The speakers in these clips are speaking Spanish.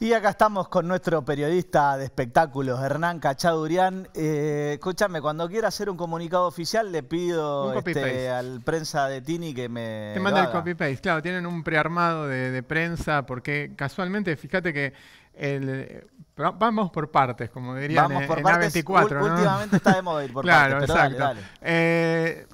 Y acá estamos con nuestro periodista de espectáculos, Hernán Cachadourian. Escúchame, cuando quiera hacer un comunicado oficial, le pido al prensa de Tini que me... Te manda el copy-paste, claro, tienen un prearmado de prensa, porque casualmente, fíjate que vamos por partes, como dirían en A24, ¿no? Últimamente está de moda ir por partes, pero exacto. Dale, dale.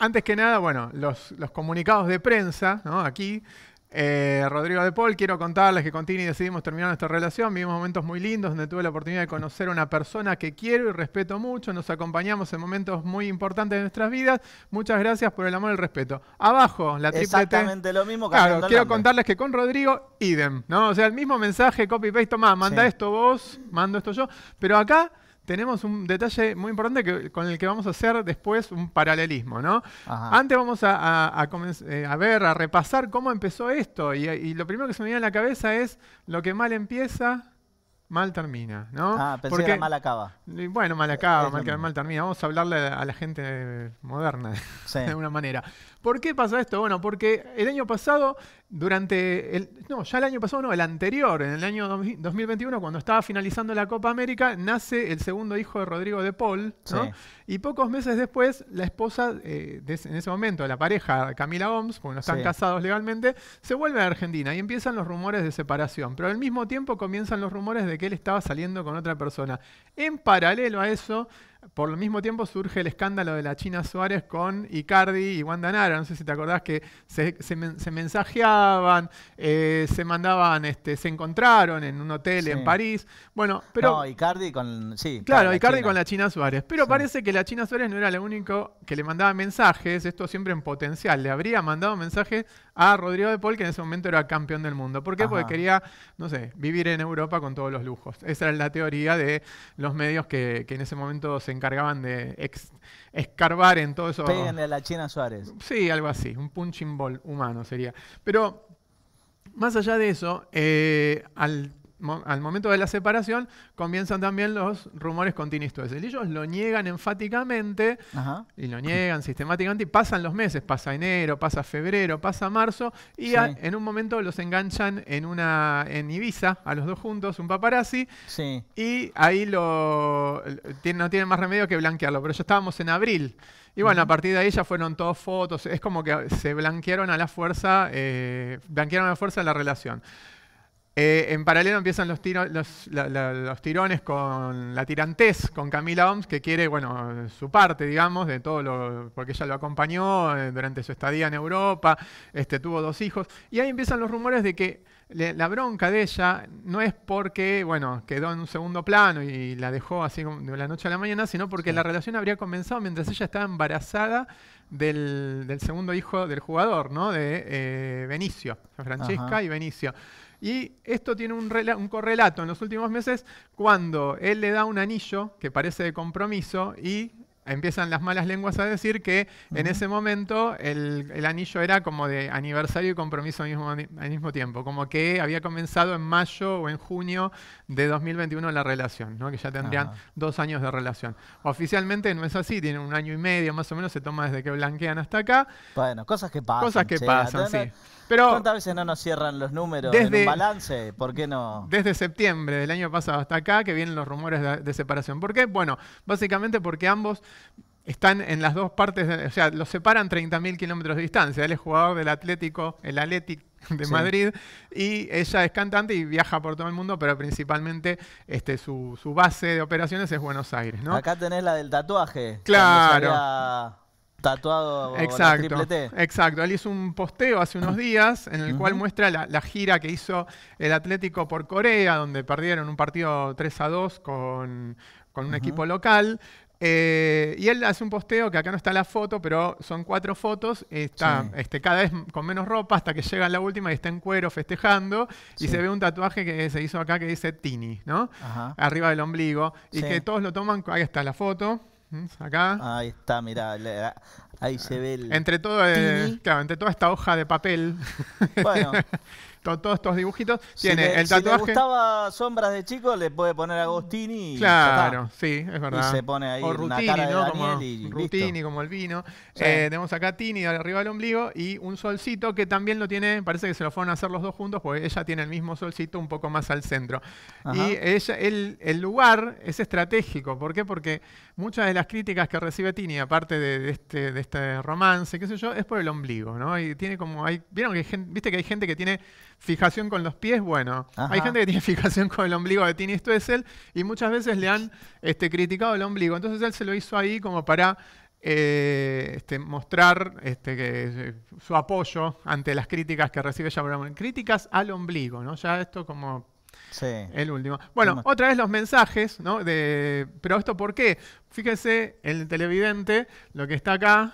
Antes que nada, bueno, los comunicados de prensa, ¿no? Aquí... Rodrigo de Paul, quiero contarles que con Tini decidimos terminar nuestra relación. Vivimos momentos muy lindos donde tuve la oportunidad de conocer a una persona que quiero y respeto mucho. Nos acompañamos en momentos muy importantes de nuestras vidas. Muchas gracias por el amor y el respeto. Abajo, la triple T. Exactamente lo mismo. Claro, quiero contarles que con Rodrigo, idem, ¿no? O sea, el mismo mensaje, copy-paste, toma, manda esto vos, mando esto yo. Pero acá tenemos un detalle muy importante con el que vamos a hacer después un paralelismo, ¿no? Ajá. Antes vamos a repasar cómo empezó esto. Y lo primero que se me viene a la cabeza es lo que mal empieza, mal termina, ¿no? Ah, pensé que era mal acaba. Bueno, mal acaba, mal termina. Vamos a hablarle a la gente moderna, sí, de alguna manera. ¿Por qué pasa esto? Bueno, porque el año pasado, el anterior, en el año 2021, cuando estaba finalizando la Copa América, nace el segundo hijo de Rodrigo de Paul, ¿no? Sí. Y pocos meses después, la esposa, en ese momento, la pareja Camila Homs, porque no están casados legalmente, se vuelve a Argentina y empiezan los rumores de separación. Pero al mismo tiempo comienzan los rumores de que él estaba saliendo con otra persona. En paralelo a eso, por el mismo tiempo surge el escándalo de la China Suárez con Icardi y Wanda Nara. No sé si te acordás que se mensajeaban, se mandaban, se encontraron en un hotel en París. Bueno, pero... No, Icardi con... Sí, claro, Icardi con la China Suárez. Pero parece que la China Suárez no era la única que le mandaba mensajes, esto siempre en potencial. Le habría mandado mensajes a Rodrigo de Paul, que en ese momento era campeón del mundo. ¿Por qué? Ajá. Porque quería, no sé, vivir en Europa con todos los lujos. Esa era la teoría de los medios que en ese momento se encargaban de escarbar en todo eso. Péguenle a la China Suárez. Sí, algo así, un punching ball humano sería. Pero más allá de eso, al momento de la separación comienzan también los rumores con Tini Stoessel. Ellos lo niegan enfáticamente. Ajá. Y lo niegan sistemáticamente y pasan los meses, pasa enero, pasa febrero, pasa marzo y en un momento los enganchan en Ibiza, a los dos juntos, un paparazzi, y ahí no tienen más remedio que blanquearlo, pero ya estábamos en abril. Y bueno, a partir de ahí ya fueron todas fotos, es como que se blanquearon a la fuerza la relación. En paralelo empiezan los tirones con la tirantez, con Camila Homs, que quiere, bueno, su parte, digamos, de todo porque ella lo acompañó durante su estadía en Europa, tuvo dos hijos, y ahí empiezan los rumores de que la bronca de ella no es porque, bueno, quedó en un segundo plano y la dejó así de la noche a la mañana, sino porque la relación habría comenzado mientras ella estaba embarazada del segundo hijo del jugador, ¿no? De Benicio, Francesca. Ajá. Y Benicio. Y esto tiene un correlato en los últimos meses cuando él le da un anillo que parece de compromiso y empiezan las malas lenguas a decir que en ese momento el anillo era como de aniversario y compromiso al mismo tiempo, como que había comenzado en mayo o en junio de 2021 la relación, ¿no? Que ya tendrían 2 años de relación. Oficialmente no es así, tienen 1 año y medio más o menos, se toma desde que blanquean hasta acá. Bueno, cosas que pasan. Cosas que pasan, sí. Pero ¿cuántas veces no nos cierran los números en un balance? ¿Por qué no? Desde septiembre del año pasado hasta acá que vienen los rumores de separación. ¿Por qué? Bueno, básicamente porque ambos están en las dos partes, o sea, los separan 30.000 kilómetros de distancia. Él es jugador del Atlético, el Athletic de Madrid, y ella es cantante y viaja por todo el mundo, pero principalmente su base de operaciones es Buenos Aires, ¿no? Acá tenés la del tatuaje. Claro. Tatuado. Exacto, la triple T. Exacto. Él hizo un posteo hace unos días en el cual muestra la gira que hizo el Atlético por Corea, donde perdieron un partido 3-2 con un equipo local. Y él hace un posteo que acá no está la foto, pero son 4 fotos, está cada vez con menos ropa hasta que llega la última y está en cuero festejando, y se ve un tatuaje que se hizo acá que dice Tini, ¿no? Ajá. Arriba del ombligo, y que todos lo toman, ahí está la foto. Acá. Ahí está, mirá. Ahí se ve el... entre toda esta hoja de papel, bueno, todos estos dibujitos, si tiene el tatuaje. Si le gustaba Sombras de chico, le puede poner a Agostini. Claro, sí, es verdad. Y se pone ahí o Rutini, una cara de Daniel, como, y Rutini, como el vino. Sí. Tenemos acá a Tini arriba del ombligo y un solcito que también lo tiene, parece que se lo fueron a hacer los dos juntos, porque ella tiene el mismo solcito un poco más al centro. Ajá. Y ella, el lugar es estratégico. ¿Por qué? Porque muchas de las críticas que recibe Tini, aparte de este romance, qué sé yo, es por el ombligo, ¿no? Y tiene como, ¿vieron que hay gente, viste que hay gente que tiene fijación con los pies? Bueno, ajá, hay gente que tiene fijación con el ombligo de Tini Stoessel y muchas veces le han criticado el ombligo. Entonces él se lo hizo ahí como para mostrar su apoyo ante las críticas que recibe ella. Críticas al ombligo, ¿no? Ya esto como... Sí. El último. Bueno, otra vez los mensajes, ¿no? Pero esto, ¿por qué? Fíjese, el televidente, lo que está acá,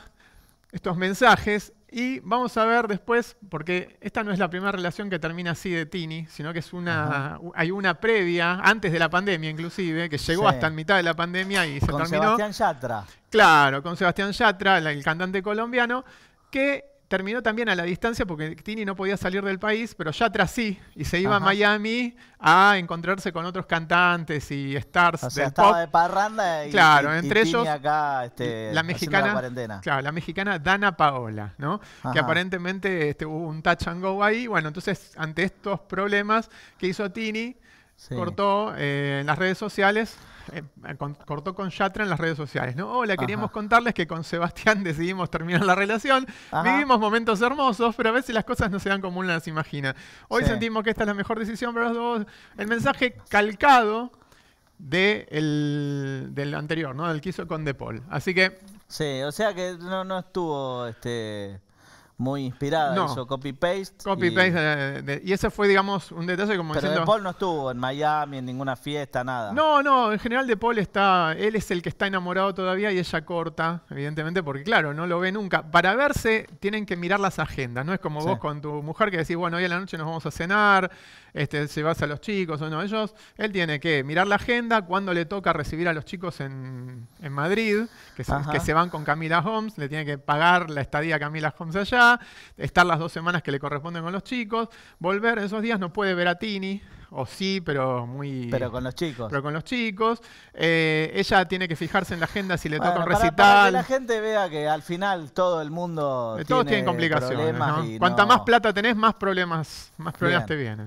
estos mensajes, y vamos a ver después, porque esta no es la primera relación que termina así de Tini, sino que es una, hay una previa, antes de la pandemia inclusive, que llegó hasta en mitad de la pandemia y se terminó. Con Sebastián Yatra. Claro, con Sebastián Yatra, el cantante colombiano, que... terminó también a la distancia porque Tini no podía salir del país, pero Yatra sí, y se iba a Miami a encontrarse con otros cantantes y stars del pop. Estaba de parranda y, claro, entre ellos Tini acá, la mexicana, claro, la mexicana Dana Paola, ¿no? Que aparentemente hubo un touch and go ahí. Bueno, entonces ante estos problemas que hizo Tini, cortó en las redes sociales, cortó con Yatra en las redes sociales, ¿no? Hola, queríamos contarles que con Sebastián decidimos terminar la relación. Vivimos momentos hermosos, pero a veces las cosas no se dan como uno las imagina. Hoy sentimos que esta es la mejor decisión para los dos. El mensaje calcado del anterior, ¿no? Del que hizo con De Paul. Así que... Sí, o sea que no estuvo... muy inspirada, hizo copy-paste. Copy-paste, y ese fue, digamos, un detalle como... Pero diciendo, De Paul no estuvo en Miami, en ninguna fiesta, nada. No, en general De Paul está... Él es el que está enamorado todavía y ella corta, evidentemente, porque claro, no lo ve nunca. Para verse tienen que mirar las agendas, no es como vos con tu mujer que decís, bueno, hoy a la noche nos vamos a cenar, llevas a los chicos o no. Él tiene que mirar la agenda, cuando le toca recibir a los chicos en Madrid, que se van con Camila Homs, le tiene que pagar la estadía a Camila Homs allá, estar las 2 semanas que le corresponden con los chicos, volver. En esos días no puede ver a Tini, o sí, pero muy... Pero con los chicos. Pero con los chicos. Ella tiene que fijarse en la agenda si le toca un recital. Para que la gente vea que al final todo el mundo tiene problemas. Todos tienen complicaciones, ¿no? Cuanta más plata tenés, más problemas te vienen.